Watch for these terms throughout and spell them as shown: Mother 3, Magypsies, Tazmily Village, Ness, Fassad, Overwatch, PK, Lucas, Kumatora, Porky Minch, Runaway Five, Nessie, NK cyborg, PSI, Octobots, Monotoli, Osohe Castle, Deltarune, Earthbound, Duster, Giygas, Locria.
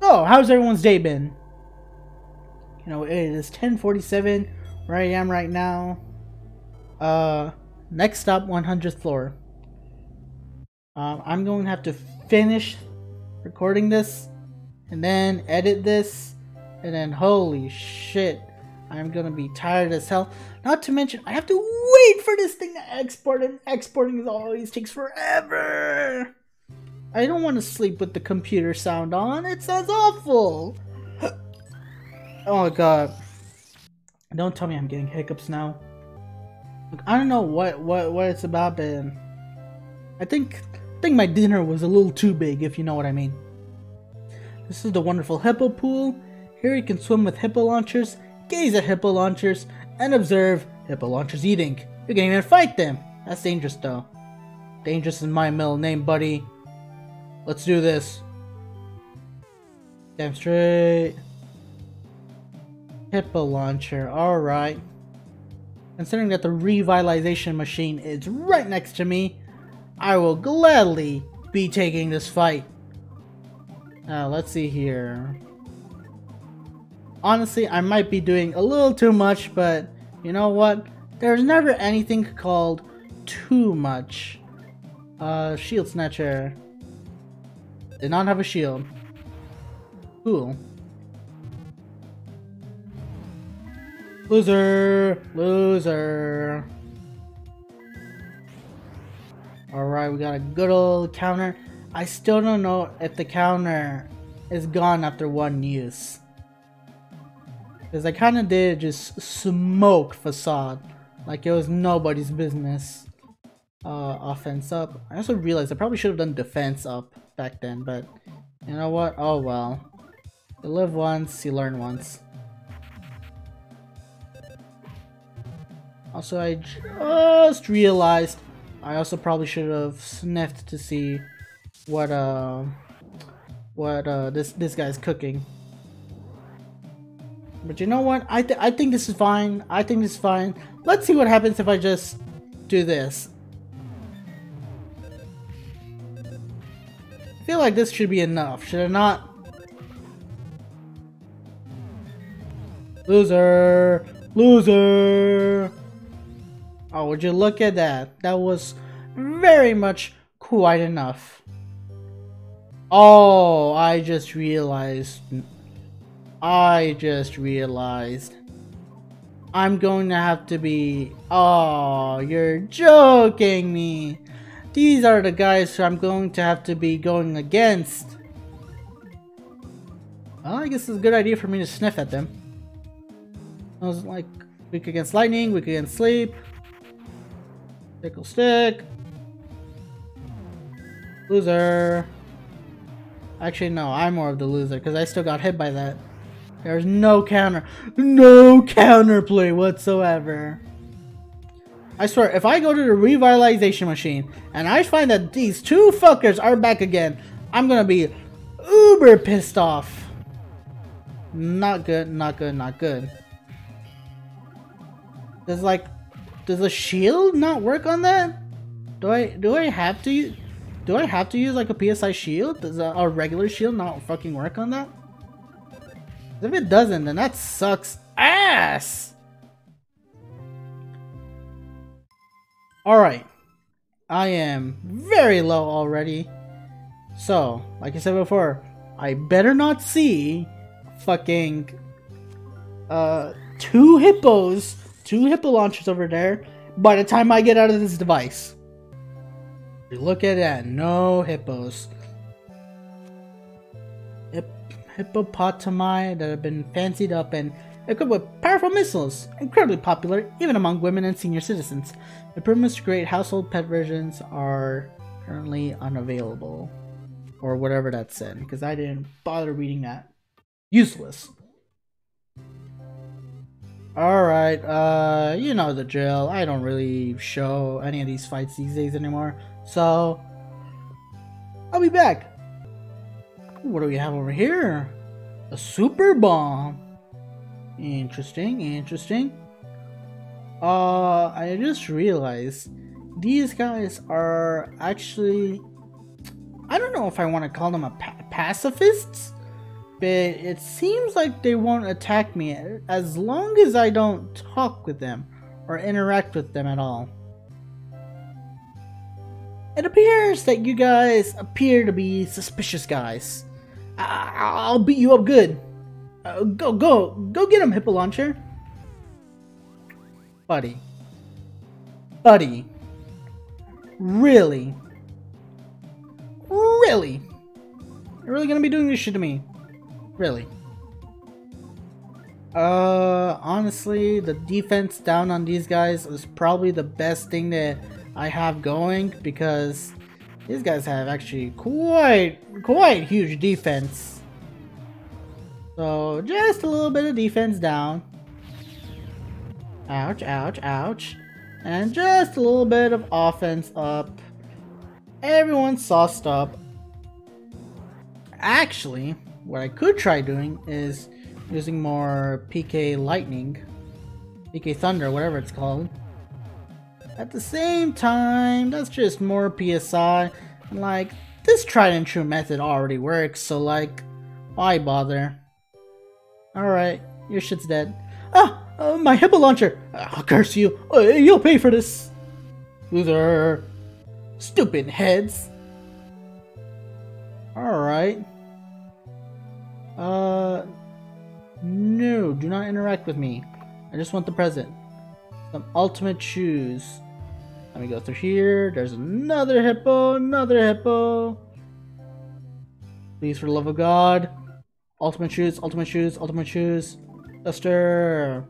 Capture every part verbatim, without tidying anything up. So, how's everyone's day been? You know, it is ten forty-seven where I am right now. Uh, next stop, one hundredth floor. Um, I'm going to have to finish recording this and then edit this, and then holy shit, I'm gonna be tired as hell. Not to mention, I have to wait for this thing to export, and exporting always takes forever. I don't want to sleep with the computer sound on. It sounds awful. Oh god! Don't tell me I'm getting hiccups now. Look, I don't know what what what it's about, but I think I think my dinner was a little too big, if you know what I mean. This is the wonderful hippo pool. Here you can swim with hippo launchers, gaze at hippo launchers, and observe hippo launchers eating. You can even fight them. That's dangerous though. Dangerous is my middle name, buddy. Let's do this. Damn straight. Hippo launcher, alright. Considering that the revitalization machine is right next to me, I will gladly be taking this fight. Uh, let's see here. Honestly, I might be doing a little too much, but you know what? There's never anything called too much. Uh, shield snatcher. Did not have a shield. Cool. Loser! Loser! Alright, we got a good old counter. I still don't know if the counter is gone after one use. Because I kind of did just smoke Fassad. Like it was nobody's business. Uh, offense up. I also realized I probably should have done defense up back then, but you know what? Oh well. You live once, you learn once. Also, I just realized I also probably should have sniffed to see what uh what uh this this guy's cooking. But you know what? I th I think this is fine. I think this is fine. Let's see what happens if I just do this. I feel like this should be enough, should it not? Loser! Loser! Oh, would you look at that? That was very much quite enough. Oh, I just realized. I just realized. I'm going to have to be... Oh, you're joking me! These are the guys who I'm going to have to be going against. Well, I guess it's a good idea for me to sniff at them. I was like, weak against lightning, weak against sleep. Tickle stick. Loser. Actually, no, I'm more of the loser because I still got hit by that. There's no counter. No counterplay whatsoever. I swear, if I go to the revitalization machine and I find that these two fuckers are back again, I'm gonna be uber pissed off. Not good, not good, not good. Does like, does the shield not work on that? Do I, do I have to, do I have to use like a P S I shield? Does a, a regular shield not fucking work on that? If it doesn't, then that sucks ass! Alright, I am very low already, so, like I said before, I better not see fucking uh, two hippos, two hippo launchers over there by the time I get out of this device. Look at that, no hippos. Hip hippopotami that have been fancied up and equipped with powerful missiles, incredibly popular even among women and senior citizens. Improvements to create household pet versions are currently unavailable. Or whatever that said, because I didn't bother reading that. Useless. Alright, uh, you know the drill. I don't really show any of these fights these days anymore. So, I'll be back. What do we have over here? A super bomb. Interesting, interesting. Uh, I just realized these guys are actually, I don't know if I want to call them a pa pacifists, but it seems like they won't attack me as long as I don't talk with them or interact with them at all. It appears that you guys appear to be suspicious guys. I I'll beat you up good. Uh, go, go, go get him, Hippo Launcher. Buddy. Buddy. Really? Really? You're really gonna be doing this shit to me? Really? Uh, honestly, the defense down on these guys is probably the best thing that I have going, because these guys have actually quite, quite huge defense. So, just a little bit of defense down. Ouch, ouch, ouch. And just a little bit of offense up. Everyone's sauced up. Actually, what I could try doing is using more P K Lightning. P K Thunder, whatever it's called. At the same time, that's just more P S I. And like, this tried and true method already works, so like, why bother? Alright, your shit's dead. Ah! Uh, my Hippo Launcher! I'll curse you! Uh, you'll pay for this! Loser! Stupid heads! Alright. Uh... No, do not interact with me. I just want the present. Some ultimate shoes. Let me go through here. There's another hippo, another hippo. Please, for the love of God. Ultimate shoes, ultimate shoes, ultimate shoes. Duster!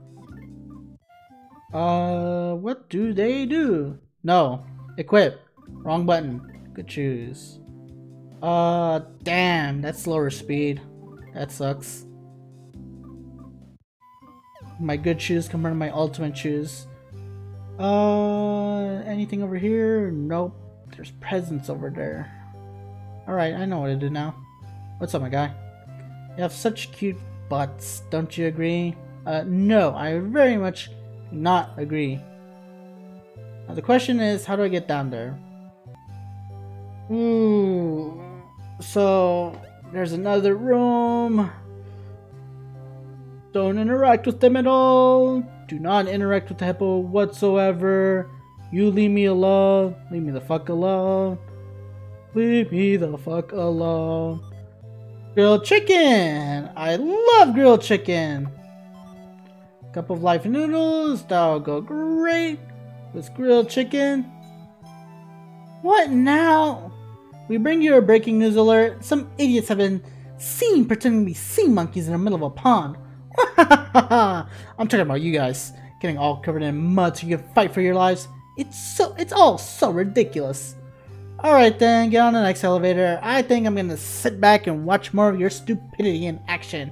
Uh, what do they do? No. Equip. Wrong button. Good choose. Uh, damn. That's slower speed. That sucks. My good shoes compared to my ultimate shoes. Uh, anything over here? Nope. There's presents over there. Alright, I know what to do now. What's up, my guy? You have such cute butts. Don't you agree? Uh, no. I very much not agree. Now the question is, how do I get down there? Ooh, so there's another room. Don't interact with them at all. Do not interact with the hippo whatsoever. You leave me alone. Leave me the fuck alone. Leave me the fuck alone. Grilled chicken. I love grilled chicken. Cup of life noodles. That'll go great with grilled chicken. What now? We bring you a breaking news alert. Some idiots have been seen pretending to be sea monkeys in the middle of a pond. I'm talking about you guys getting all covered in mud so you can fight for your lives. It's so it's all so ridiculous. Alright then, get on the next elevator. I think I'm gonna sit back and watch more of your stupidity in action.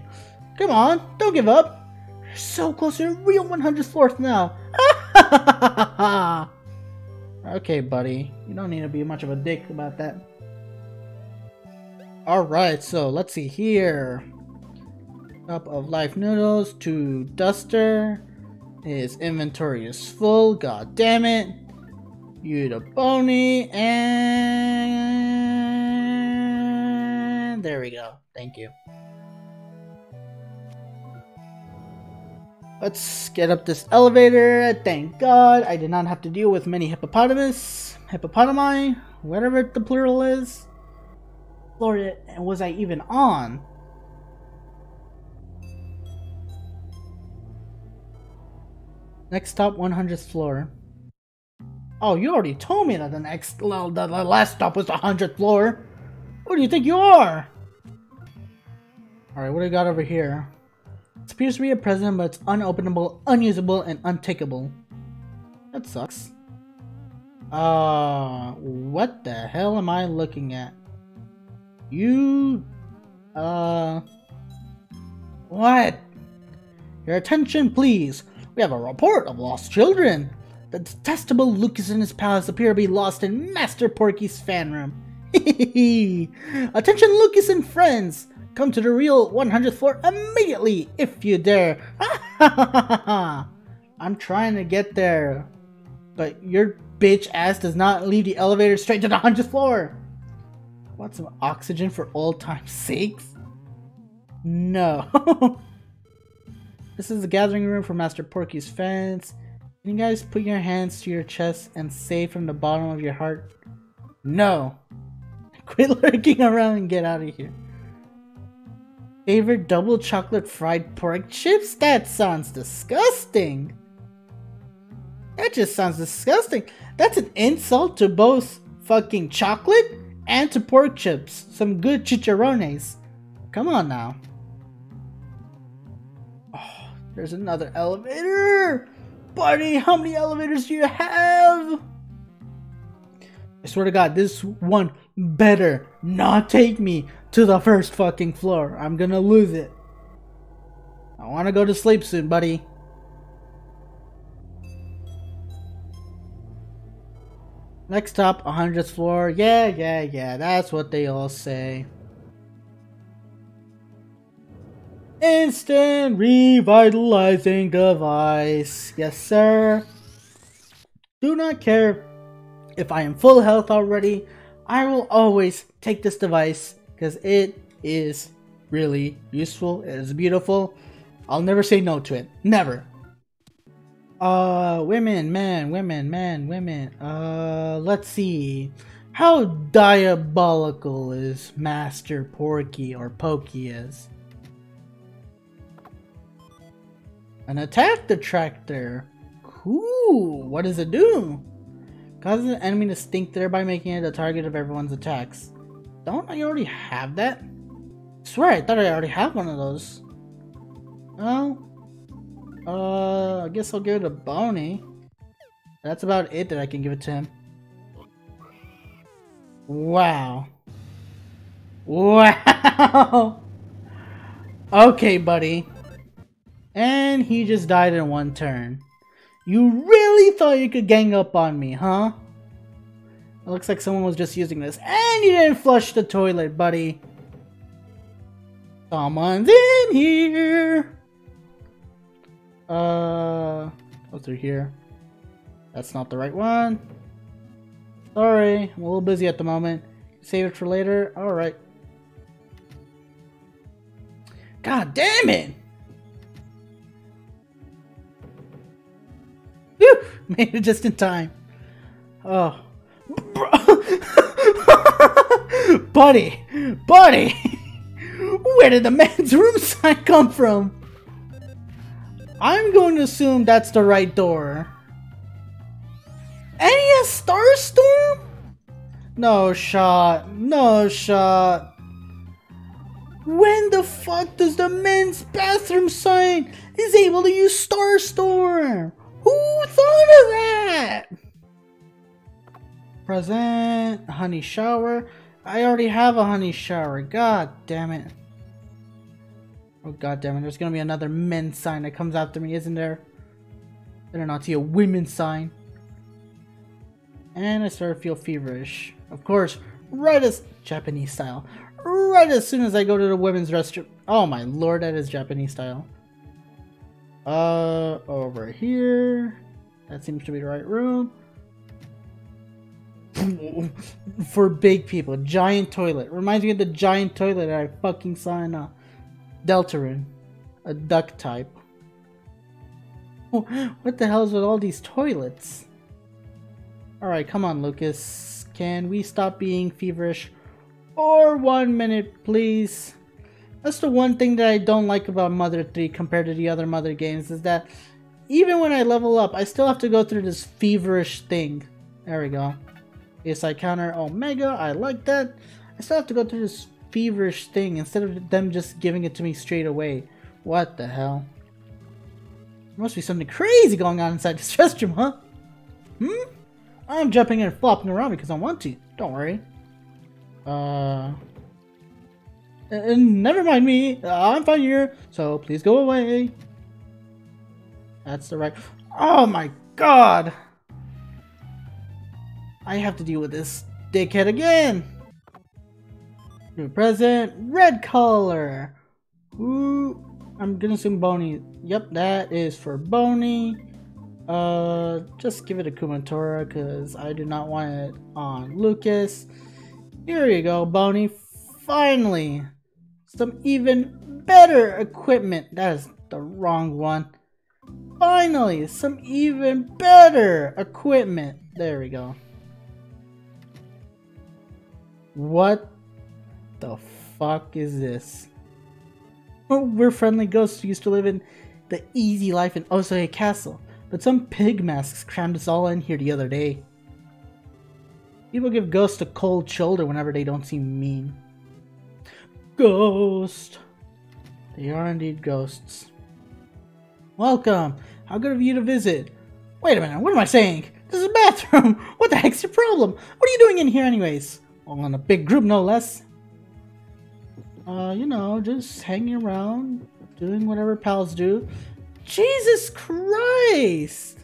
Come on, don't give up. You're so close to the real one hundredth floor now. Okay, buddy. You don't need to be much of a dick about that. Alright, so let's see here. Cup of life noodles to Duster. His inventory is full. God damn it. You to Boney. And there we go. Thank you. Let's get up this elevator. Thank God I did not have to deal with many hippopotamus, hippopotami, whatever the plural is. Lord, was I even on? Next stop, one hundredth floor. Oh, you already told me that the next, well, the, the last stop was the one hundredth floor. Who do you think you are? All right, what do we got over here? It appears to be a present, but it's unopenable, unusable, and untakeable. That sucks. Uh, what the hell am I looking at? You... Uh... What? Your attention, please. We have a report of lost children. The detestable Lucas and his pals appear to be lost in Master Porky's fan room. Hehehe. Attention, Lucas and friends. Come to the real one hundredth floor immediately, if you dare. I'm trying to get there, but your bitch ass does not leave the elevator straight to the one hundredth floor. Want some oxygen for all time's sakes? No. This is the gathering room for Master Porky's fans. Can you guys put your hands to your chest and say from the bottom of your heart, no. Quit lurking around and get out of here. Favorite double chocolate fried pork chips? That sounds disgusting. That just sounds disgusting. That's an insult to both fucking chocolate and to pork chips. Some good chicharrones. Come on now. Oh, there's another elevator. Buddy, how many elevators do you have? I swear to God, this one better not take me to the first fucking floor. I'm gonna lose it. I wanna go to sleep soon, buddy. Next up, one hundredth floor. Yeah, yeah, yeah. That's what they all say. Instant revitalizing device. Yes, sir. Do not care if I am full health already. I will always take this device because it is really useful. It is beautiful. I'll never say no to it. Never. Uh, women, men, women, men, women. Uh, let's see. How diabolical is Master Porky or Pokey is? An attack detractor. Cool. What does it do? Causes an enemy to stink, thereby making it the target of everyone's attacks. Don't I already have that? I swear I thought I already have one of those. Well, Uh, I guess I'll give it to Boney. That's about it that I can give it to him. Wow. Wow. Okay, buddy. And he just died in one turn. You really thought you could gang up on me, huh? It looks like someone was just using this. And you didn't flush the toilet, buddy. Someone's in here. Uh, go through here. That's not the right one. Sorry, I'm a little busy at the moment. Save it for later. Alright. God damn it! Whew! Made it just in time. Oh. Buddy! Buddy! Where did the man's room sign come from? I'm going to assume that's the right door. And he has Starstorm? No shot. No shot. When the fuck does the men's bathroom sign is able to use Starstorm? Who thought of that? Present. Honey shower. I already have a honey shower. God damn it. Oh, God damn it! There's gonna be another men's sign that comes after me, isn't there? Better not see a women's sign. And I start to feel feverish. Of course, right as Japanese style. Right as soon as I go to the women's restroom. Oh my lord, that is Japanese style. Uh, over here. That seems to be the right room. For big people, giant toilet. Reminds me of the giant toilet that I fucking saw in a Deltarune, a duck type. Oh, what the hell is with all these toilets? Alright, come on, Lucas. Can we stop being feverish for one minute, please? That's the one thing that I don't like about Mother three compared to the other Mother games is that even when I level up, I still have to go through this feverish thing. There we go. P S I counter Omega, I like that. I still have to go through this feverish thing instead of them just giving it to me straight away. What the hell? There must be something crazy going on inside this restroom, huh? Hmm? I'm jumping and flopping around because I want to. Don't worry. Uh, uh never mind me. I'm fine here, so please go away. That's the right. Oh my god! I have to deal with this dickhead again. New present, red color. Ooh, I'm gonna assume Boney. Yep, that is for Boney. Uh, just give it a Kumatora because I do not want it on Lucas. Here you go, Boney. Finally, some even better equipment. That is the wrong one. Finally, some even better equipment. There we go. What the fuck is this? Oh, we're friendly ghosts who used to live in the easy life in Osohe Castle, but some pig masks crammed us all in here the other day. People give ghosts a cold shoulder whenever they don't seem mean. Ghost! They are indeed ghosts. Welcome! How good of you to visit! Wait a minute, what am I saying? This is a bathroom! What the heck's your problem? What are you doing in here anyways? All in a big group, no less. Uh, you know, just hanging around, doing whatever pals do. Jesus Christ!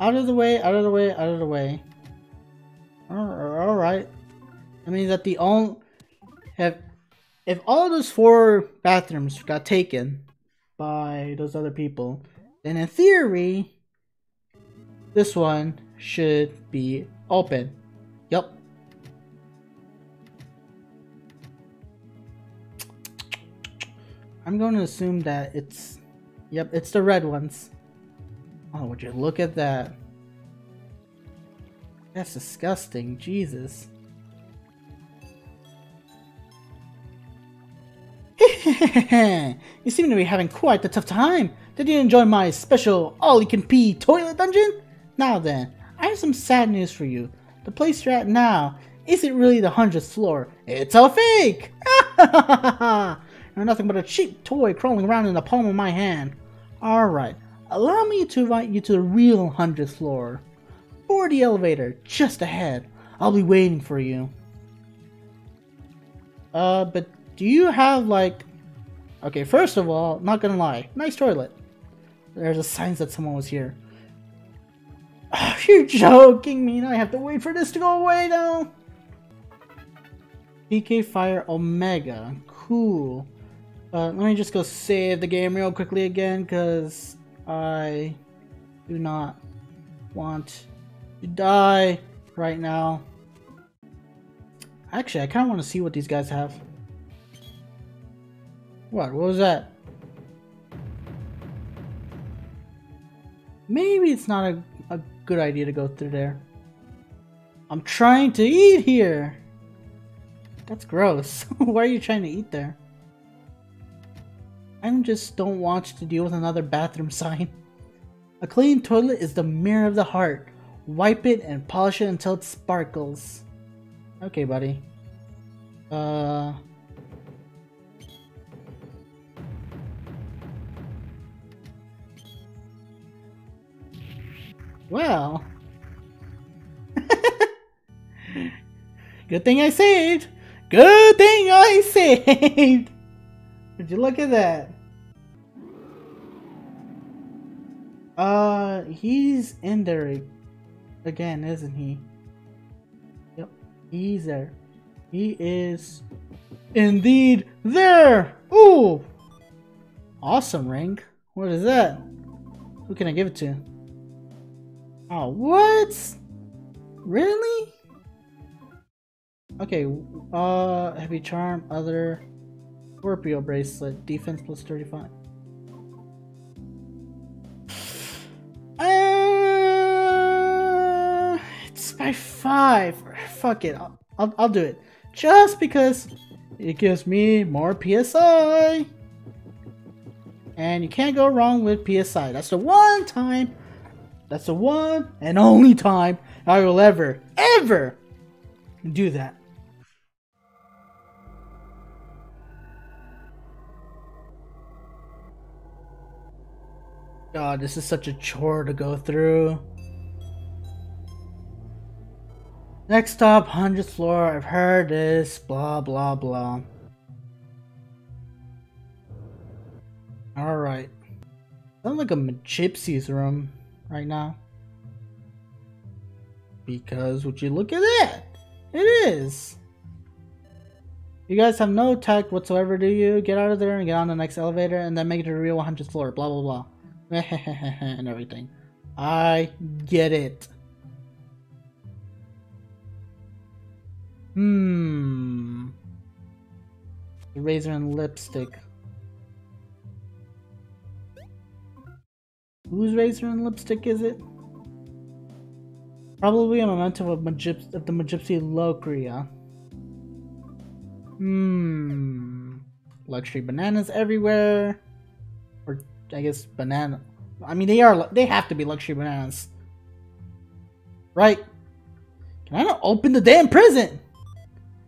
Out of the way, out of the way, out of the way. Alright. I mean that the only... If, if all those four bathrooms got taken by those other people, then in theory, this one should be open. Yup. I'm going to assume that it's... Yep, it's the red ones. Oh, would you look at that? That's disgusting, Jesus. You seem to be having quite a tough time. Did you enjoy my special all-you-can-pee toilet dungeon? Now then, I have some sad news for you. The place you're at now isn't really the hundredth floor. It's a fake! You're nothing but a cheap toy crawling around in the palm of my hand. Alright, allow me to invite you to the real hundredth floor. Board the elevator, just ahead. I'll be waiting for you. Uh, but... Do you have like... Okay, first of all, not gonna lie, nice toilet. There's a sign that someone was here. Oh, you're joking me, now I have to wait for this to go away now! P K Fire Omega, cool. Uh, let me just go save the game real quickly again, because I do not want to die right now. Actually, I kind of want to see what these guys have. What? What was that? Maybe it's not a, a good idea to go through there. I'm trying to eat here! That's gross. Why are you trying to eat there? I just don't want to deal with another bathroom sign. A clean toilet is the mirror of the heart. Wipe it and polish it until it sparkles. Okay, buddy. Uh... Well, good thing I saved. Good thing I saved. Would you look at that? Uh, he's in there again, isn't he? Yep, he's there. He is indeed there. Ooh, awesome ring. What is that? Who can I give it to? Oh, what? Really? Okay, uh, heavy charm, other Scorpio bracelet, defense plus thirty-five. Uh, it's by five. Fuck it, I'll, I'll, I'll do it. Just because it gives me more P S I. And you can't go wrong with P S I. That's the one time. That's the one and only time I will ever, ever do that. God, this is such a chore to go through. Next up, hundredth floor. I've heard this, blah, blah, blah. Alright. Sounds like a Magypsies room right now, because would you look at that, it is. You guys have no tech whatsoever, do you? Get out of there and get on the next elevator and then make it to the real hundredth floor, blah blah blah and everything. I get it. hmm Eraser and lipstick. Whose razor and lipstick is it? Probably a memento of, Magyps of the Magypsy Locria. Hmm. Luxury bananas everywhere. Or, I guess, banana. I mean, they are. They have to be luxury bananas. Right? Can I not open the damn prison?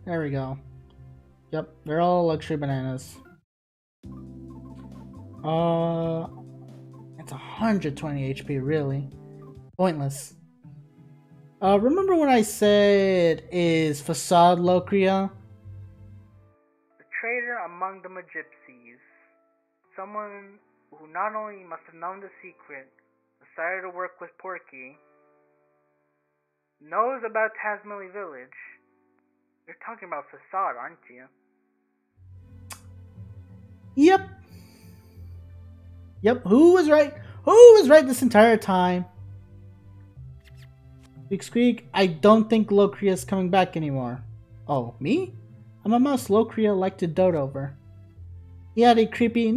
There we go. Yep, they're all luxury bananas. Uh. It's one hundred twenty H P, really. Pointless. Uh, remember when I said is Fassad Locria? The traitor among the Magypsies. Someone who not only must have known the secret, decided to work with Porky, knows about Tazmily Village. You're talking about Fassad, aren't you? Yep. Yep, who was right? Who was right this entire time? Squeak squeak, I don't think Locria's coming back anymore. Oh, me? I'm a mouse Locria liked to dote over. He had a creepy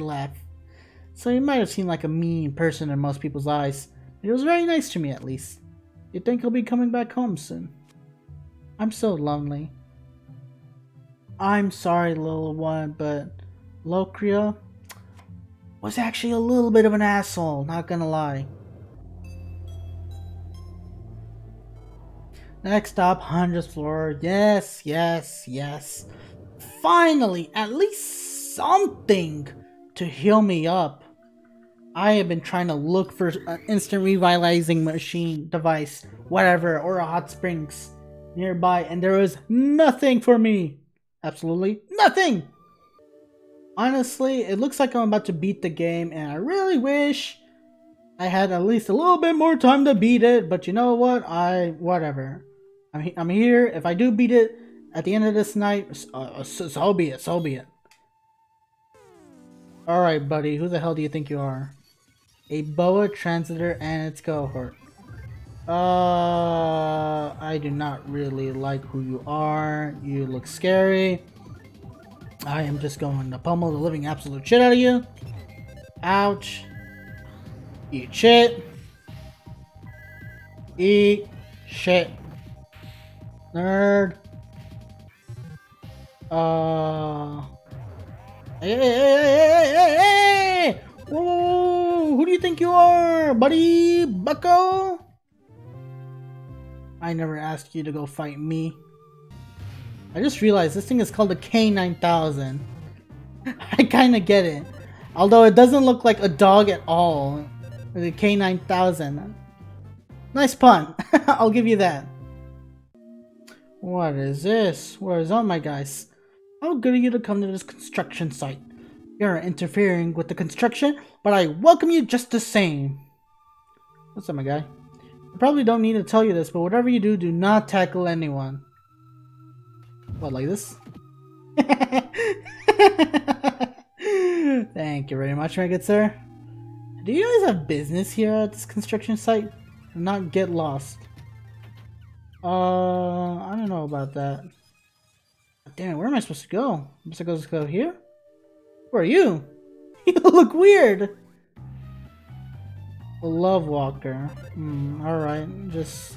laugh. So he might have seemed like a mean person in most people's eyes. But he was very nice to me at least. You'd think he'll be coming back home soon. I'm so lonely. I'm sorry, little one, but Locria was actually a little bit of an asshole, not gonna lie. Next up, hundredth floor. Yes, yes, yes. Finally, at least something to heal me up. I have been trying to look for an instant revitalizing machine, device, whatever, or a hot springs nearby, and there was nothing for me. Absolutely nothing. Honestly, it looks like I'm about to beat the game, and I really wish I had at least a little bit more time to beat it, but you know what? I... whatever. I'm, he I'm here. If I do beat it at the end of this night, uh, so, so be it, so be it. Alright, buddy. Who the hell do you think you are? A boa transitor and its cohort. Uh... I do not really like who you are. You look scary. I am just going to pummel the living absolute shit out of you. Ouch. Eat shit. Eat shit. Nerd. Uh. Hey, hey, hey, hey, hey, hey! Whoa! Who do you think you are, buddy? Bucko? I never asked you to go fight me. I just realized this thing is called a K nine thousand. I kinda get it. Although it doesn't look like a dog at all. The K nine thousand. Nice pun. I'll give you that. What is this? Where is all my guys? How good of you to come to this construction site. You're interfering with the construction, but I welcome you just the same. What's up, my guy? I probably don't need to tell you this, but whatever you do, do not tackle anyone. What, like this? Thank you very much, my good sir. Do you guys have business here at this construction site? Do not get lost. Uh, I don't know about that. Damn it, where am I supposed to go? I'm supposed to go here? Where are you? You look weird! A love walker. Hmm, alright, just...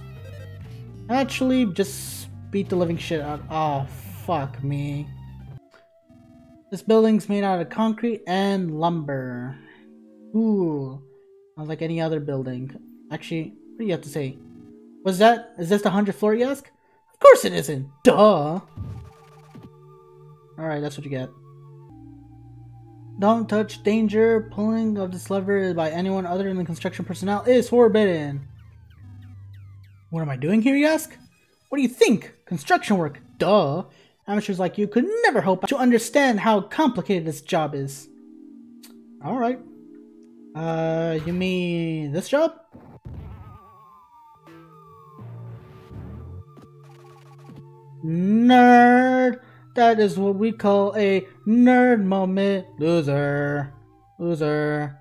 Actually, just... beat the living shit out. Oh, fuck me. This building's made out of concrete and lumber. Ooh. Not like any other building. Actually, what do you have to say? Was that? Is this the hundredth floor, you ask? Of course it isn't. Duh. Alright, that's what you get. Don't touch danger. Pulling of this lever by anyone other than the construction personnel is forbidden. What am I doing here, you ask? What do you think? Construction work, duh. Amateurs like you could never hope to understand how complicated this job is. Alright. Uh, you mean this job? Nerd! That is what we call a nerd moment. Loser. Loser.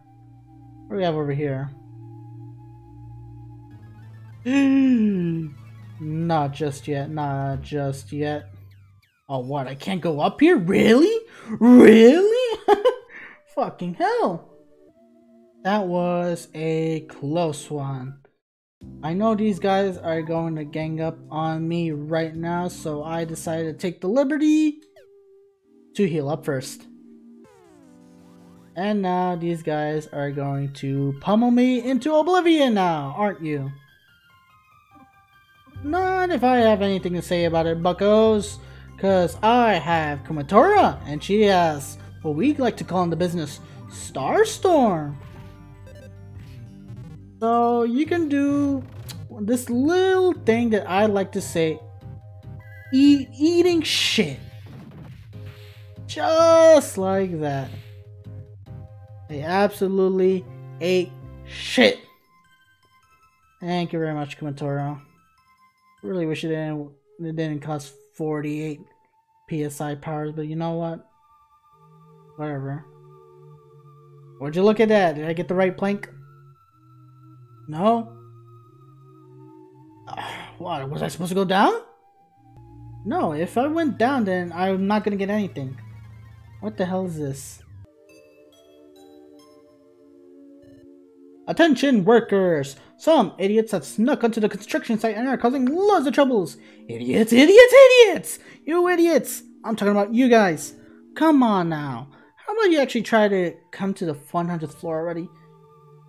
What do we have over here? Not just yet, not just yet. Oh, what? I can't go up here? Really? Really? Fucking hell. That was a close one. I know these guys are going to gang up on me right now, so I decided to take the liberty to heal up first. And now these guys are going to pummel me into oblivion now, aren't you? Not if I have anything to say about it, buckos, because I have Kumatora, and she has what we like to call in the business, Starstorm. So you can do this little thing that I like to say, eat, eating shit. Just like that. They absolutely ate shit. Thank you very much, Kumatora. Really wish it didn't, it didn't cost forty-eight P S I powers, but you know what? Whatever. Would you look at that? Did I get the right plank? No? Uh, what, was I supposed to go down? No, if I went down then I'm not gonna get anything. What the hell is this? Attention workers! Some idiots have snuck onto the construction site and are causing loads of troubles! Idiots, idiots, idiots! You idiots! I'm talking about you guys! Come on now! How about you actually try to come to the one hundredth floor already?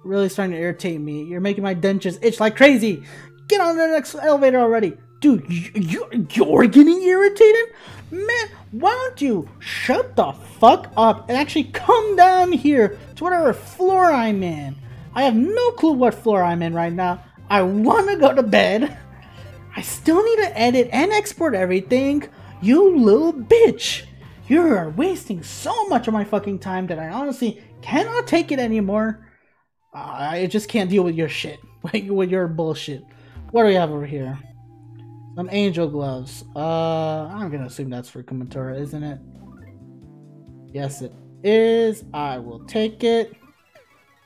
Really starting to irritate me. You're making my dentures itch like crazy. Get on the next elevator already. Dude, you, you, you're getting irritated? Man, why don't you shut the fuck up and actually come down here to whatever floor I'm in. I have no clue what floor I'm in right now. I want to go to bed. I still need to edit and export everything. You little bitch. You're wasting so much of my fucking time that I honestly cannot take it anymore. Uh, I just can't deal with your shit. With your bullshit. What do we have over here? Some angel gloves. Uh, I'm gonna assume that's for Kumatora, isn't it? Yes, it is. I will take it.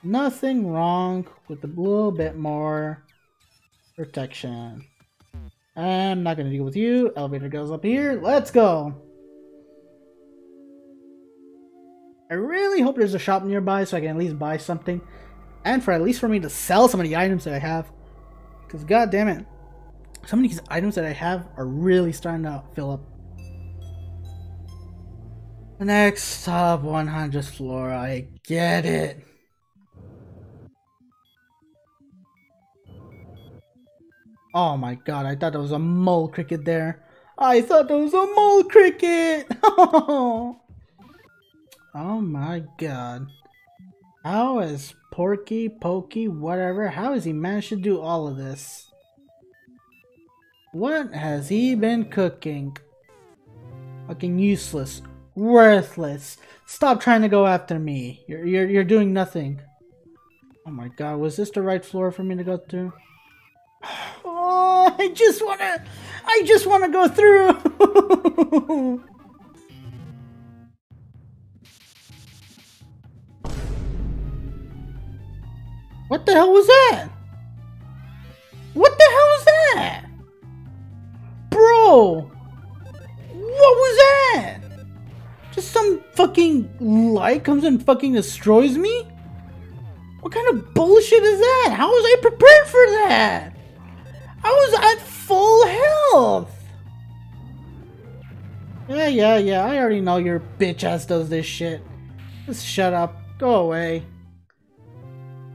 Nothing wrong with a little bit more protection. I'm not gonna deal with you. Elevator goes up here. Let's go. I really hope there's a shop nearby so I can at least buy something. And for at least for me to sell some of the items that I have. Because god damn it. Some of these items that I have are really starting to fill up. The next top one hundredth floor. I get it. Oh my god. I thought there was a mole cricket there. I thought there was a mole cricket. Oh my god. How is Porky, Pokey, whatever, how has he managed to do all of this? What has he been cooking? Fucking useless. Worthless. Stop trying to go after me. You're, you're, you're doing nothing. Oh my god, was this the right floor for me to go through? Oh, I just wanna... I just wanna go through! What the hell was that? What the hell was that? Bro! What was that? Just some fucking light comes and fucking destroys me? What kind of bullshit is that? How was I prepared for that? I was at full health! Yeah, yeah, yeah, I already know your bitch ass does this shit. Just shut up. Go away.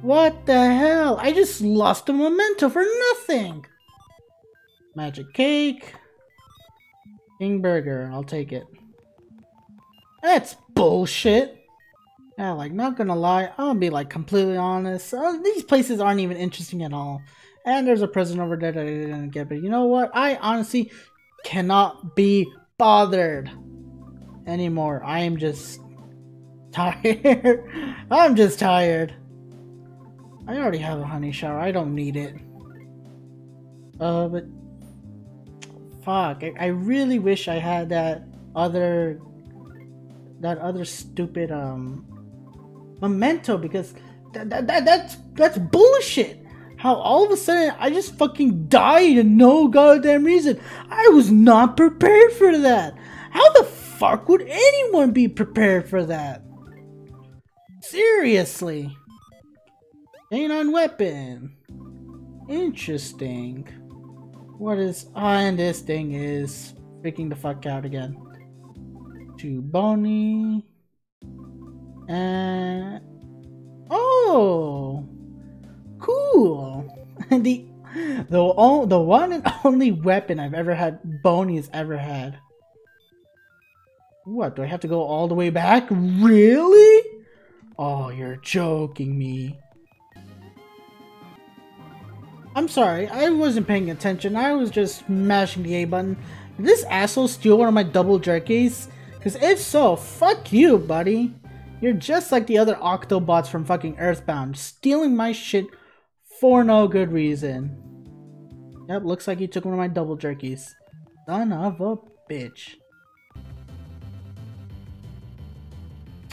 What the hell? I just lost the memento for nothing! Magic cake. King burger. I'll take it. That's bullshit! Yeah, like, not gonna lie, I'll be like completely honest. Uh, these places aren't even interesting at all. And there's a present over there that I didn't get, but you know what? I honestly cannot be bothered anymore. I am just tired. I'm just tired. I already have a honey shower. I don't need it. Uh, but... Fuck. I, I really wish I had that other... That other stupid, um... memento, because... That, that, that, that's, that's bullshit! How all of a sudden I just fucking died and no goddamn reason. I was not prepared for that! How the fuck would anyone be prepared for that? Seriously. Chain on weapon. Interesting. What is... Ah, and this thing is freaking the fuck out again. To Boney. And... Oh! Cool! the the, o the one and only weapon I've ever had, Boney's ever had. What, do I have to go all the way back? Really? Oh, you're joking me. I'm sorry, I wasn't paying attention. I was just mashing the A button. Did this asshole steal one of my double jerkies? Because if so, fuck you, buddy. You're just like the other Octobots from fucking Earthbound, stealing my shit for no good reason. Yep, looks like you took one of my double jerkies. Son of a bitch.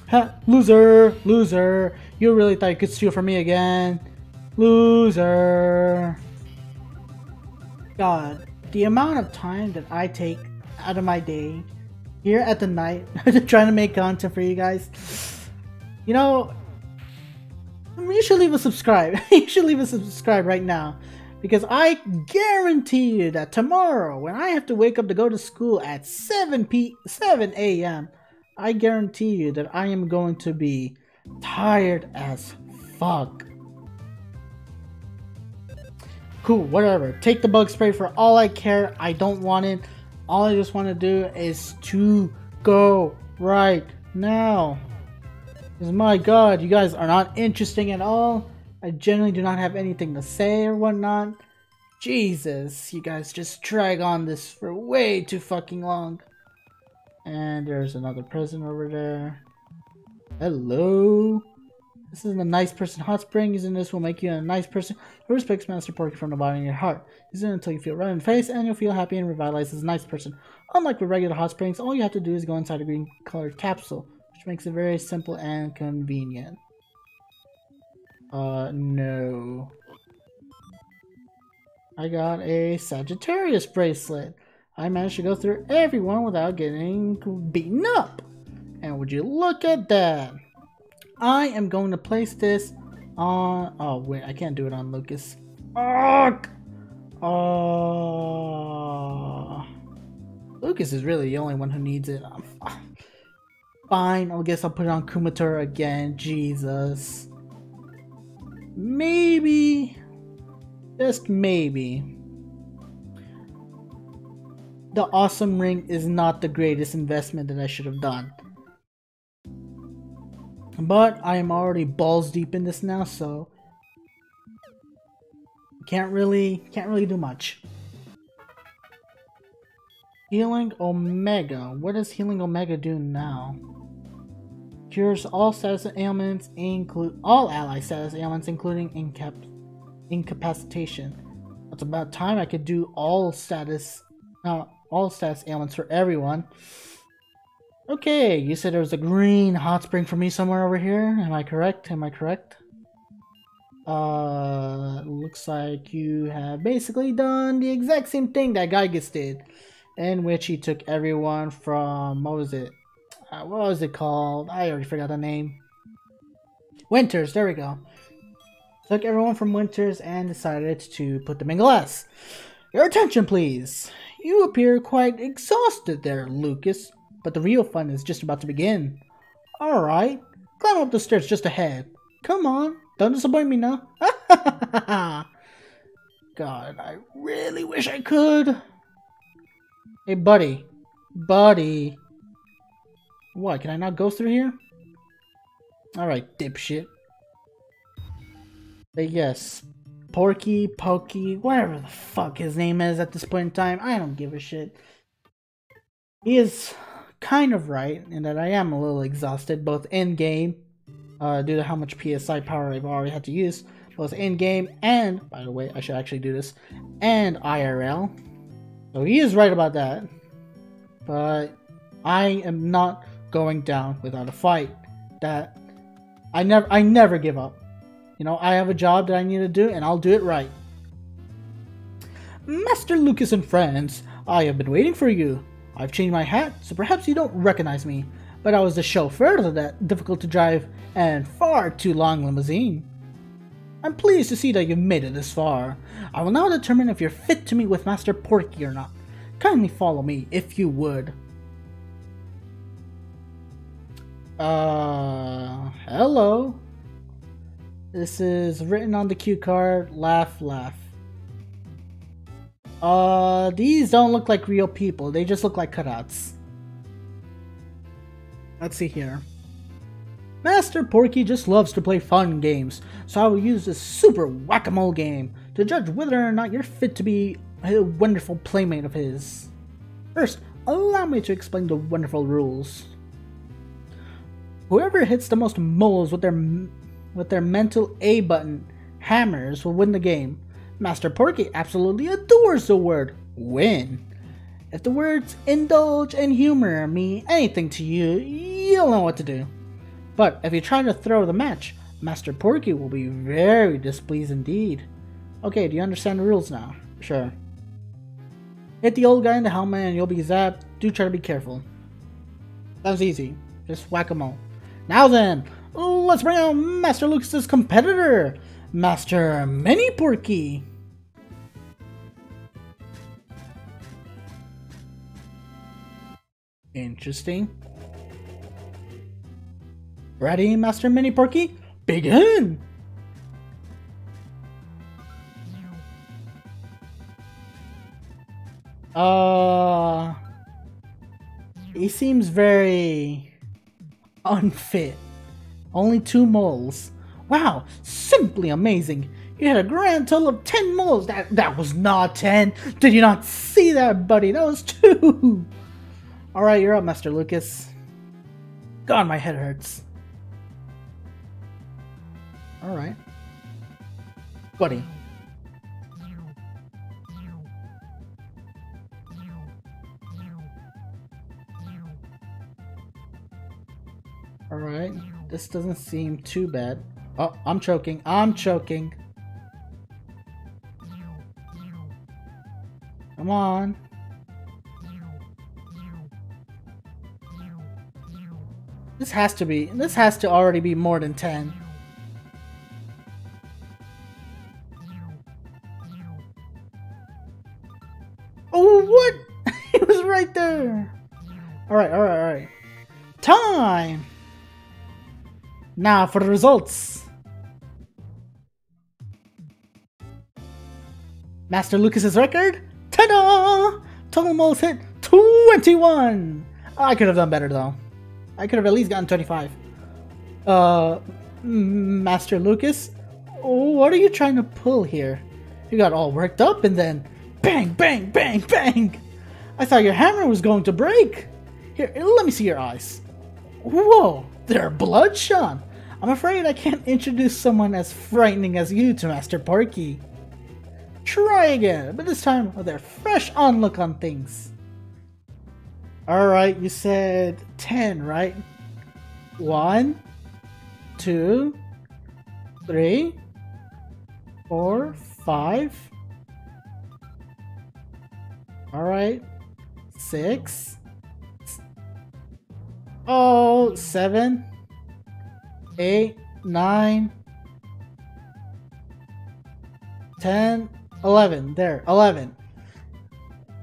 Ha! Loser! Loser! You really thought you could steal from me again? Loser! God, the amount of time that I take out of my day here at the night trying to make content for you guys. You know, you should leave a subscribe. You should leave a subscribe right now, because I guarantee you that tomorrow when I have to wake up to go to school at seven p seven a m I guarantee you that I am going to be tired as fuck. Cool, whatever. Take the bug spray for all I care. I don't want it. All I just want to do is to go right now. Because my god, you guys are not interesting at all. I generally do not have anything to say or whatnot. Jesus, you guys just drag on this for way too fucking long. And there's another prison over there. Hello. This isn't a nice person. Hot spring, using this will make you a nice person who respects Master Porky from the bottom of your heart. Use it until you feel red in the face, and you'll feel happy and revitalized as a nice person. Unlike with regular hot springs, all you have to do is go inside a green colored capsule, which makes it very simple and convenient. Uh, no. I got a Sagittarius bracelet. I managed to go through everyone without getting beaten up. And would you look at that? I am going to place this on... Oh, wait. I can't do it on Lucas. Fuck! Uh, Lucas is really the only one who needs it. I'm fine. I guess I'll put it on Kumatora again. Jesus. Maybe. Just maybe. The awesome ring is not the greatest investment that I should have done. But I am already balls deep in this now, so can't really can't really do much. Healing Omega. What does Healing Omega do now? Cures all status ailments, include all ally status ailments, including incap incapacitation. It's about time I could do all status uh, all status ailments for everyone. Okay, you said there was a green hot spring for me somewhere over here. Am I correct? Am I correct? Uh, looks like you have basically done the exact same thing that Giygas did, in which he took everyone from, what was it? Uh, what was it called? I already forgot the name. Winters, there we go. Took everyone from Winters and decided to put them in glass. Your attention, please. You appear quite exhausted there, Lucas. But the real fun is just about to begin. Alright, climb up the stairs just ahead. Come on, don't disappoint me now. God, I really wish I could. Hey, buddy. Buddy. What, can I not go through here? Alright, dipshit. But yes, Porky, Pokey, whatever the fuck his name is at this point in time, I don't give a shit. He is... kind of right in that I am a little exhausted, both in game uh, due to how much P S I power I've already had to use, both in game and, by the way, I should actually do this, and I R L. So he is right about that, but I am not going down without a fight. That I never, I never give up. You know, I have a job that I need to do, and I'll do it right. Master Lucas and friends, I have been waiting for you. I've changed my hat, so perhaps you don't recognize me, but I was the chauffeur to that difficult-to-drive and far too long limousine. I'm pleased to see that you've made it this far. I will now determine if you're fit to meet with Master Porky or not. Kindly follow me, if you would. Uh, hello. This is written on the cue card, laugh, laugh. Uh, these don't look like real people, they just look like cutouts. Let's see here. Master Porky just loves to play fun games, so I will use this super whack-a-mole game to judge whether or not you're fit to be a wonderful playmate of his. First, allow me to explain the wonderful rules. Whoever hits the most moles with their with their mental A button hammers will win the game. Master Porky absolutely adores the word win. If the words indulge and humor mean anything to you, you'll know what to do. But if you try to throw the match, Master Porky will be very displeased indeed. Okay, do you understand the rules now? Sure. Hit the old guy in the helmet and you'll be zapped. Do try to be careful. That was easy. Just whack-a-mole. Now then, let's bring out Master Lucas's competitor, Master Mini Porky. Interesting. Ready, Master Mini Porky? Begin! Uh, he seems very unfit. Only two moles. Wow, simply amazing. You had a grand total of ten moles. That, that was not ten. Did you not see that, buddy? That was two. All right, you're up, Master Lucas. God, my head hurts. All right. Buddy. All right. This doesn't seem too bad. Oh, I'm choking. I'm choking. Come on. This has to be, this has to already be more than ten. Oh, what? It was right there. All right, all right, all right. Time. Now for the results. Master Lucas's record, ta-da! Total moles hit twenty-one. I could have done better though. I could have at least gotten twenty-five. Uh, Master Lucas, what are you trying to pull here? You got all worked up and then bang, bang, bang, bang. I thought your hammer was going to break. Here, let me see your eyes. Whoa, they're bloodshot. I'm afraid I can't introduce someone as frightening as you to Master Porky. Try again, but this time with their fresh onlook on things. Alright, you said ten, right? One, two, three, four, five. Alright, six. Oh, seven, eight, nine, ten, eleven. There, eleven.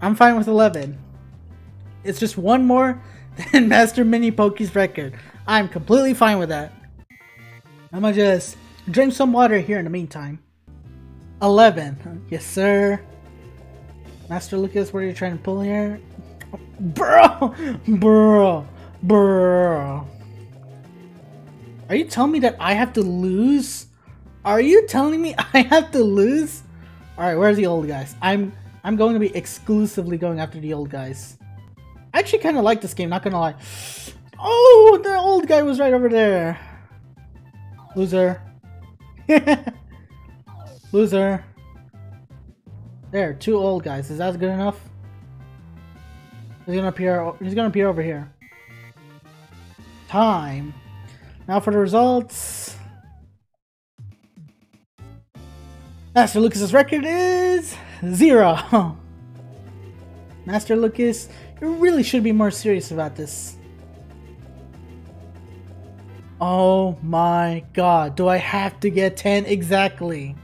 I'm fine with eleven. It's just one more than Master Mini Porky's record. I'm completely fine with that. I'm gonna just drink some water here in the meantime. eleven. Yes, sir. Master Lucas, what are you trying to pull here? Bro! Bro! Bro! Are you telling me that I have to lose? Are you telling me I have to lose? Alright, where's the old guys? I'm I'm going to be exclusively going after the old guys. I actually kind of like this game, not gonna lie. Oh, the old guy was right over there. Loser. Loser. There, two old guys. Is that good enough? He's gonna appear. He's gonna appear over here. Time. Now for the results. Master Lucas's record is zero. Master Lucas, you really should be more serious about this. Oh my god, do I have to get ten exactly?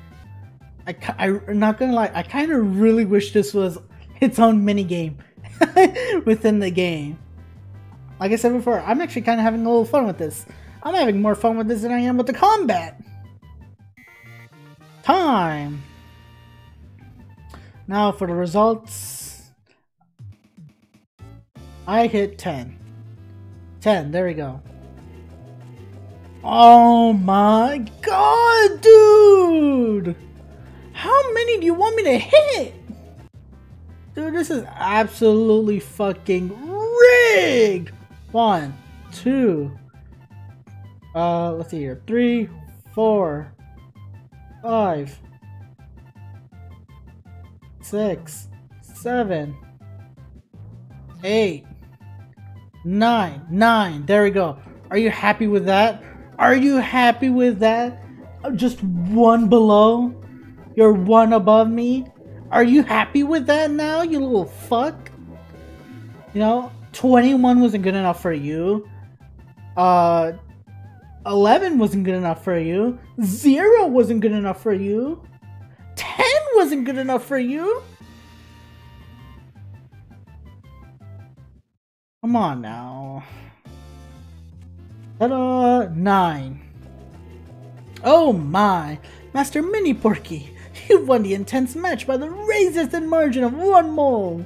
I, I, I'm not gonna lie, I kind of really wish this was its own minigame within the game. Like I said before, I'm actually kind of having a little fun with this. I'm having more fun with this than I am with the combat. Time! Now for the results. I hit ten. ten, there we go. Oh my god, dude! How many do you want me to hit? Dude, this is absolutely fucking rigged! One, two, uh, let's see here, three, four, five, six, seven, eight, nine, nine, there we go. Are you happy with that? Are you happy with that? Just one below? You're one above me? Are you happy with that now, you little fuck? You know, twenty-one wasn't good enough for you. Uh, eleven wasn't good enough for you. zero wasn't good enough for you. ten wasn't good enough for you. Come on now. Ta-da! nine. Oh my! Master Mini Porky, you've won the intense match by the razor-thin margin of one mole!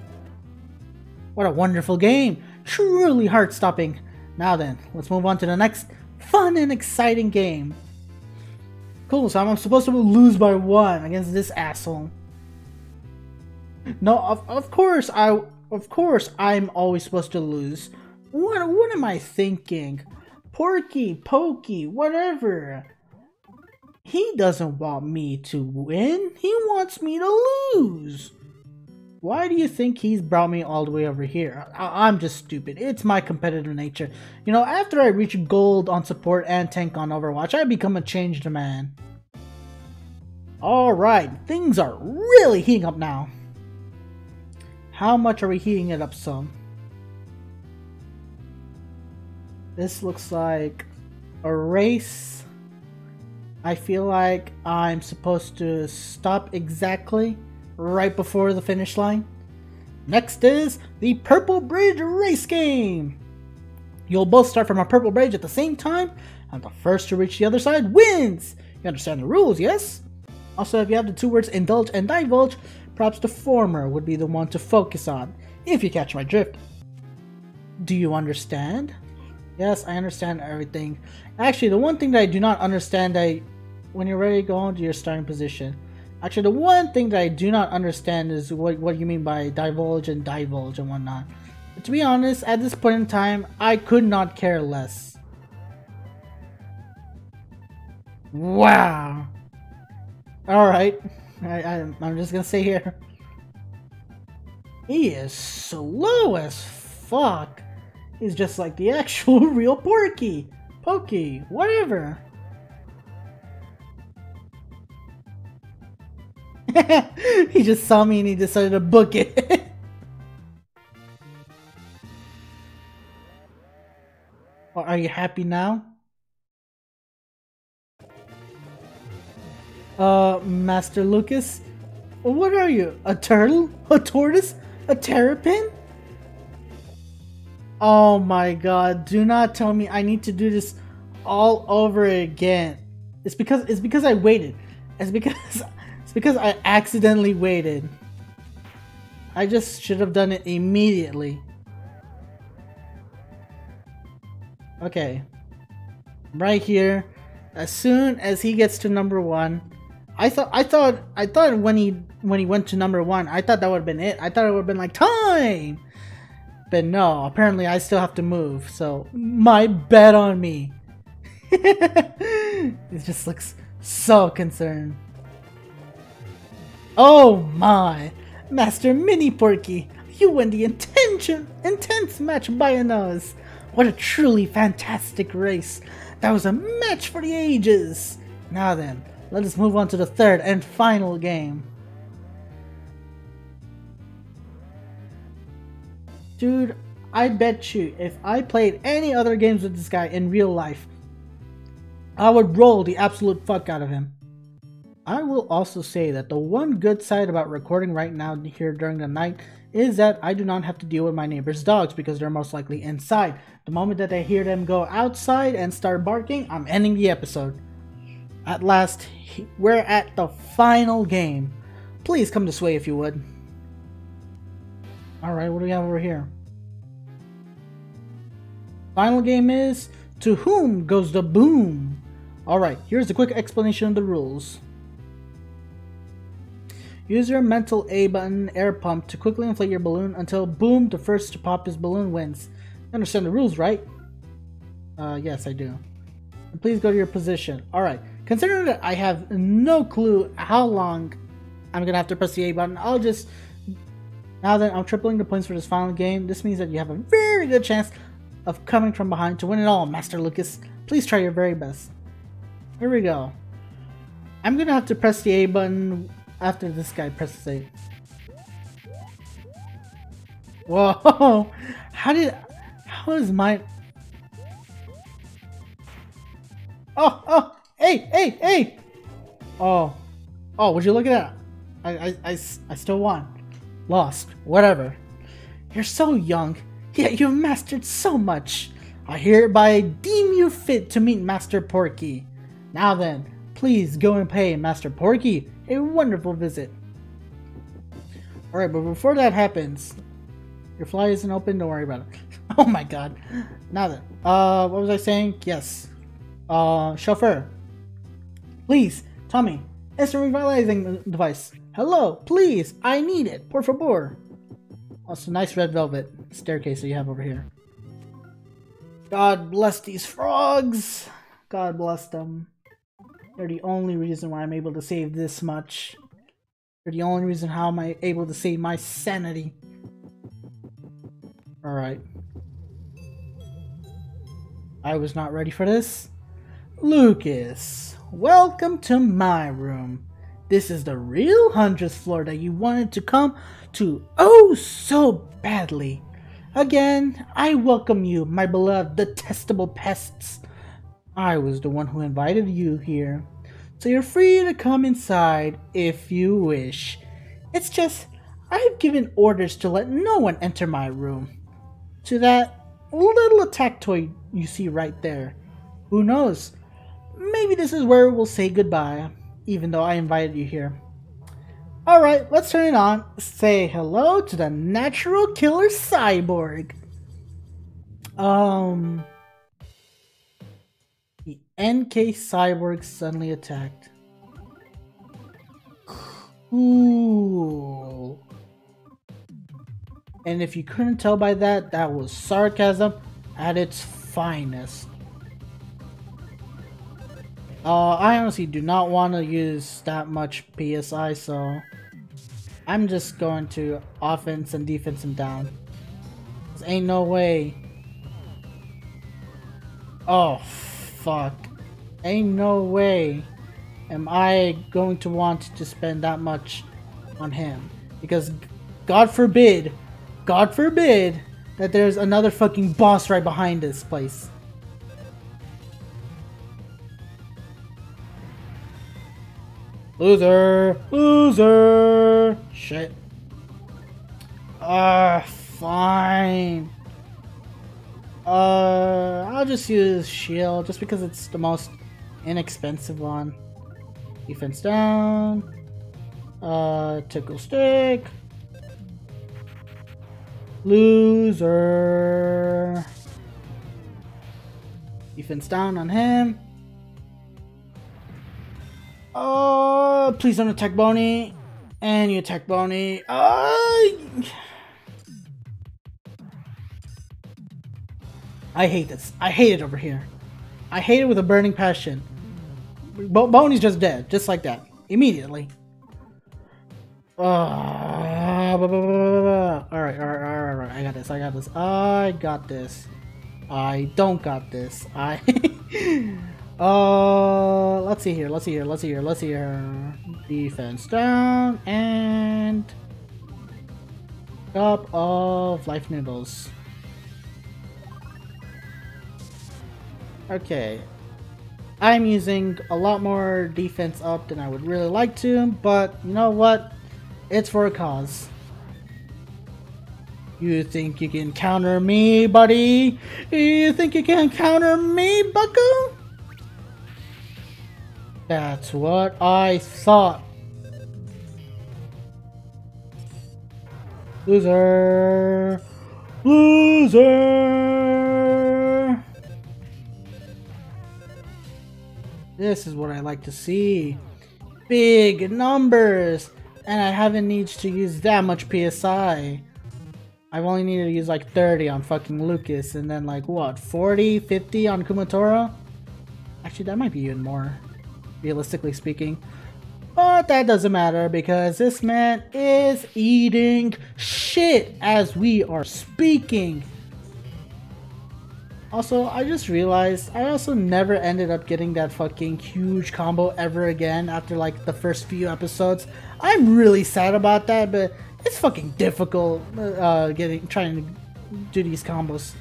What a wonderful game! Truly heart-stopping! Now then, let's move on to the next fun and exciting game. Cool, so I'm supposed to lose by one against this asshole. No, of, of course I, of course I'm always supposed to lose. What, what am I thinking? Porky, Pokey, whatever. He doesn't want me to win. He wants me to lose. Why do you think he's brought me all the way over here? I I'm just stupid. It's my competitive nature. You know, after I reach gold on support and tank on Overwatch, I become a changed man. Alright, things are really heating up now. How much are we heating it up some? This looks like a race. I feel like I'm supposed to stop exactly right before the finish line. Next is the Purple Bridge race game. You'll both start from a purple bridge at the same time, and the first to reach the other side wins. You understand the rules, yes? Also, if you have the two words indulge and divulge, perhaps the former would be the one to focus on, if you catch my drift. Do you understand? Yes, I understand everything. Actually, the one thing that I do not understand, I, when you're ready to go on to your starting position. Actually, the one thing that I do not understand is what, what you mean by divulge and divulge and whatnot. But to be honest, at this point in time, I could not care less. Wow. Alright. I'm just gonna stay here. He is slow as fuck. He's just like the actual real Porky, Pokey, whatever. He just saw me and he decided to book it. Well, are you happy now? Uh, Master Lucas? What are you? A turtle? A tortoise? A terrapin? Oh my god, do not tell me I need to do this all over again. It's because it's because I waited. It's because it's because I accidentally waited. I just should have done it immediately. Okay. Right here. As soon as he gets to number one, I thought I thought I thought when he when he went to number one, I thought that would have been it. I thought it would have been like time. But no, apparently I still have to move, so my bet on me. It just looks so concerned. Oh my! Master Mini Porky, you win the intention, intense match by a nose. What a truly fantastic race. That was a match for the ages. Now then, let us move on to the third and final game. Dude, I bet you if I played any other games with this guy in real life, I would roll the absolute fuck out of him. I will also say that the one good side about recording right now here during the night is that I do not have to deal with my neighbor's dogs because they're most likely inside. The moment that I hear them go outside and start barking, I'm ending the episode. At last, we're at the final game. Please come this way if you would. Alright, what do we have over here? Final game is, to whom goes the boom? Alright, here's a quick explanation of the rules. Use your mental A button air pump to quickly inflate your balloon until boom, the first to pop his balloon wins. You understand the rules, right? Uh, yes, I do. And please go to your position. Alright, considering that I have no clue how long I'm gonna have to press the A button, I'll just... Now that I'm tripling the points for this final game, this means that you have a very good chance of coming from behind to win it all, Master Lucas. Please try your very best. Here we go. I'm gonna have to press the A button after this guy presses A. Whoa! How did... How is my... Oh! Oh! Hey! Hey! Hey! Oh. Oh, would you look at that? I, I, I, I still won. Lost. Whatever. You're so young, yet you've mastered so much. I hereby deem you fit to meet Master Porky. Now then, please go and pay Master Porky a wonderful visit. Alright, but before that happens, your fly isn't open, don't worry about it. Oh my god. Now then, uh, what was I saying? Yes. Uh, chauffeur. Please, tell me. Instant revitalizing device. Hello, please, I need it. Por favor. Also, nice red velvet staircase that you have over here. God bless these frogs. God bless them. They're the only reason why I'm able to save this much. They're the only reason how am I able to save my sanity. Alright. I was not ready for this. Lucas, welcome to my room. This is the real hundredth floor that you wanted to come to oh so badly. Again, I welcome you, my beloved detestable pests. I was the one who invited you here, so you're free to come inside if you wish. It's just, I've given orders to let no one enter my room. To that little attack toy you see right there. Who knows? Maybe this is where we'll say goodbye, even though I invited you here. Alright, let's turn it on. Say hello to the natural killer cyborg. Um... The N K cyborg suddenly attacked. Cool. And if you couldn't tell by that, that was sarcasm at its finest. Uh, I honestly do not want to use that much P S I, so I'm just going to offense and defense him down. Cause ain't no way. Oh, fuck. Ain't no way am I going to want to spend that much on him. Because God forbid, God forbid that there's another fucking boss right behind this place. Loser! Loser! Shit. Uh, fine. Uh, I'll just use shield just because it's the most inexpensive one. Defense down. Uh, tickle stick. Loser! Defense down on him. Oh, uh, please don't attack Boney. And you attack Boney. I uh, I hate this. I hate it over here. I hate it with a burning passion. Bo Boney's just dead, just like that, immediately. Uh, blah, blah, blah, blah, blah. All right, all right, all right, all right. I got this. I got this. I got this. I don't got this. I. Uh, let's see here, let's see here, let's see here, let's see here. Defense down, and... up of life needles. Okay. I'm using a lot more defense up than I would really like to, but you know what? It's for a cause. You think you can counter me, buddy? You think you can counter me, bucko? That's what I thought. Loser! Loser! This is what I like to see. Big numbers! And I haven't needed to use that much P S I. I've only needed to use like thirty on fucking Lucas, and then like what, forty, fifty on Kumatora? Actually, that might be even more, realistically speaking. But that doesn't matter because this man is eating shit as we are speaking. Also, I just realized I also never ended up getting that fucking huge combo ever again after like the first few episodes. I'm really sad about that, but it's fucking difficult uh, getting trying to do these combos.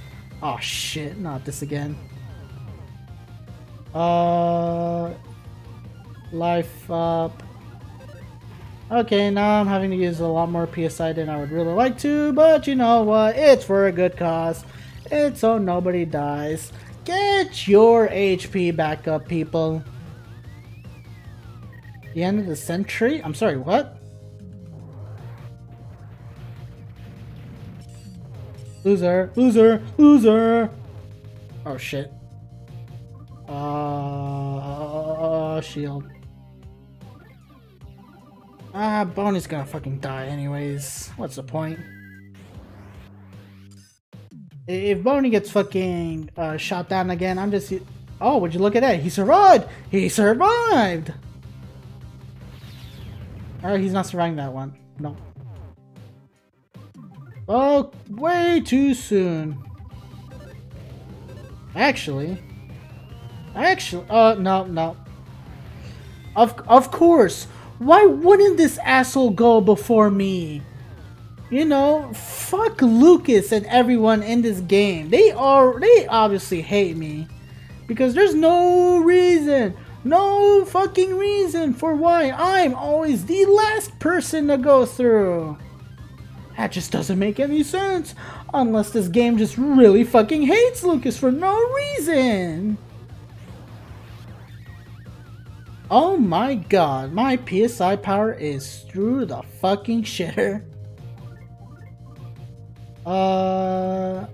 Oh shit, not this again. Uh... Life up. Okay, now I'm having to use a lot more P S I than I would really like to, but you know what? It's for a good cause. It's so nobody dies. Get your H P back up, people. The end of the century? I'm sorry, what? Loser, loser, loser! Oh shit. Uh, shield. Ah, Boney's gonna fucking die anyways. What's the point? If Boney gets fucking uh, shot down again, I'm just... Oh, would you look at that? He survived! He survived! Oh, he's not surviving that one. No. Oh, way too soon. Actually... Actually, uh, no, no. Of, of course. Why wouldn't this asshole go before me? You know, fuck Lucas and everyone in this game. They are, they obviously hate me. Because there's no reason, no fucking reason for why I'm always the last person to go through. That just doesn't make any sense. Unless this game just really fucking hates Lucas for no reason. Oh my god, my P S I power is through the fucking shitter. Uh...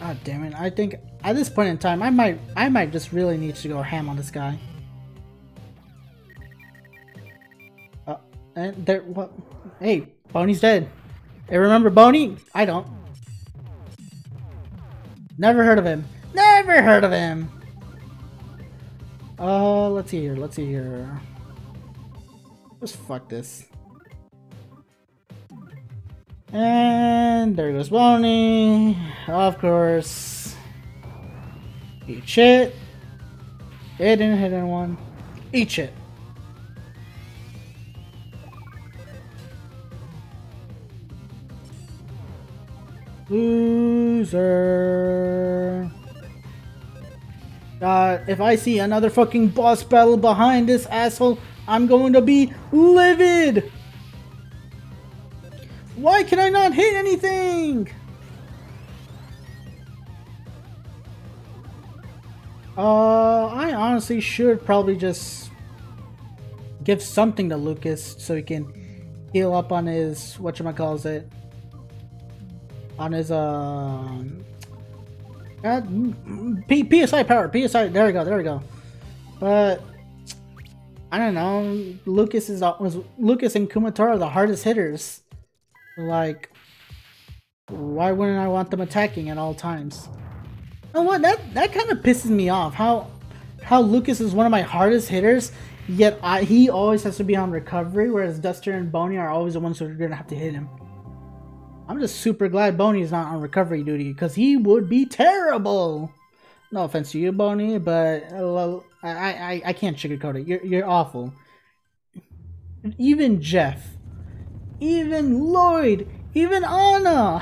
God damn it, I think at this point in time, I might, I might just really need to go ham on this guy. Uh, and there, what? Hey, Boney's dead. Hey, remember Boney? I don't. Never heard of him. Never heard of him! Uh, let's see here, let's see here. Just fuck this. And there goes Boney. Of course. Eat shit. It didn't hit anyone. Eat shit. Loser. Uh, if I see another fucking boss battle behind this asshole, I'm going to be livid! Why can I not hit anything? Uh, I honestly should probably just give something to Lucas so he can heal up on his, whatchamacallit, on his, uh... Uh, P S I power, P S I, there we go, there we go. But, I don't know, Lucas is was, Lucas and Kumatora are the hardest hitters. Like, why wouldn't I want them attacking at all times? You know what, that, that kind of pisses me off, how how Lucas is one of my hardest hitters, yet I, he always has to be on recovery, whereas Duster and Boney are always the ones who are going to have to hit him. I'm just super glad Boney's not on recovery duty, because he would be terrible! No offense to you, Boney, but I, I, I can't sugarcoat it. You're, you're awful. Even Jeff. even Lloyd, even Anna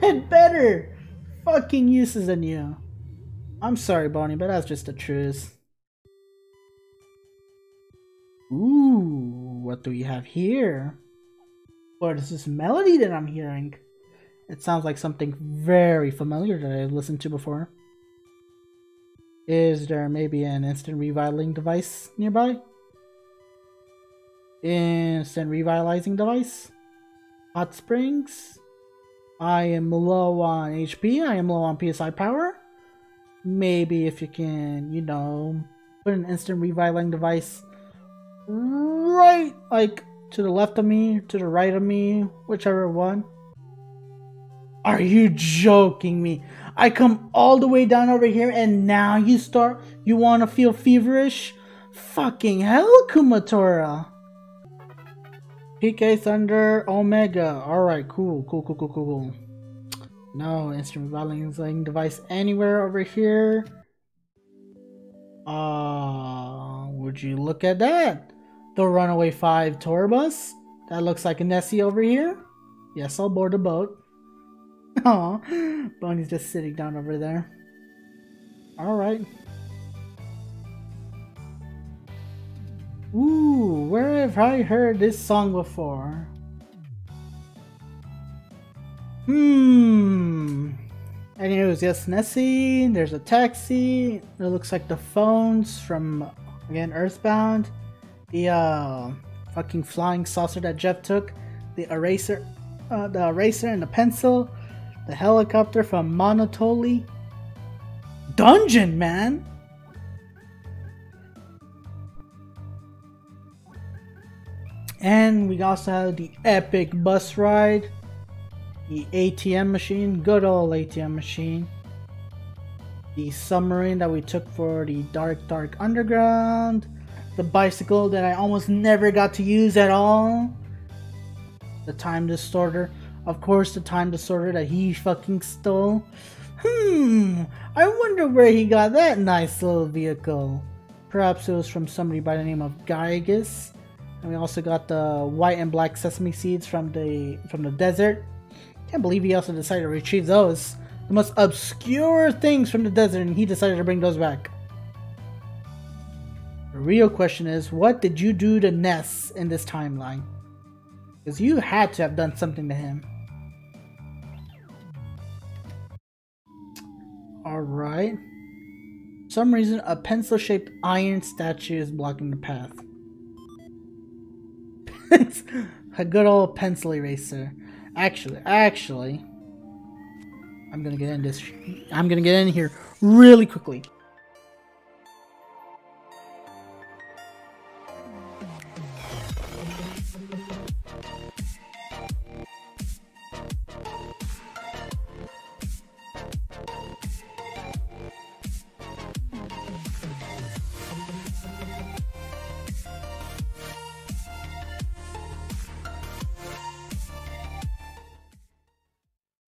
had better fucking uses than you. I'm sorry, Boney, but that's just the truth. Ooh, what do we have here? What is this melody that I'm hearing? It sounds like something very familiar that I've listened to before. Is there maybe an instant revitalizing device nearby? Instant revitalizing device? Hot springs? I am low on H P. I am low on P S I power. Maybe if you can, you know, put an instant revitalizing device right, like, to the left of me, to the right of me, whichever one. Are you joking me? I come all the way down over here and now you start, you want to feel feverish? Fucking hell, Kumatora. P K Thunder Omega. Alright, cool, cool, cool, cool, cool, cool. No instant revitalizing device anywhere over here. Uh, would you look at that? The Runaway Five tour bus? That looks like a Nessie over here. Yes, I'll board the boat. Aw, Boney's just sitting down over there. Alright. Ooh, where have I heard this song before? Hmm. Anyways, yes, Nessie. There's a taxi. It looks like the phones from, again, Earthbound. The uh, fucking flying saucer that Jeff took. The eraser, uh, the eraser and the pencil. The helicopter from Monotoli. Dungeon, man! And we also have the epic bus ride. The A T M machine. Good old A T M machine. The submarine that we took for the Dark Dark Underground. The bicycle that I almost never got to use at all. The time distorter. Of course, the time disorder that he fucking stole. Hmm, I wonder where he got that nice little vehicle. Perhaps it was from somebody by the name of Giygas. And we also got the white and black sesame seeds from the from the desert. Can't believe he also decided to retrieve those. The most obscure things from the desert, and he decided to bring those back. The real question is, what did you do to Ness in this timeline? Because you had to have done something to him. Alright. For some reason, a pencil-shaped iron statue is blocking the path. A good old pencil eraser. Actually, actually, I'm gonna get in this. I'm gonna get in here really quickly.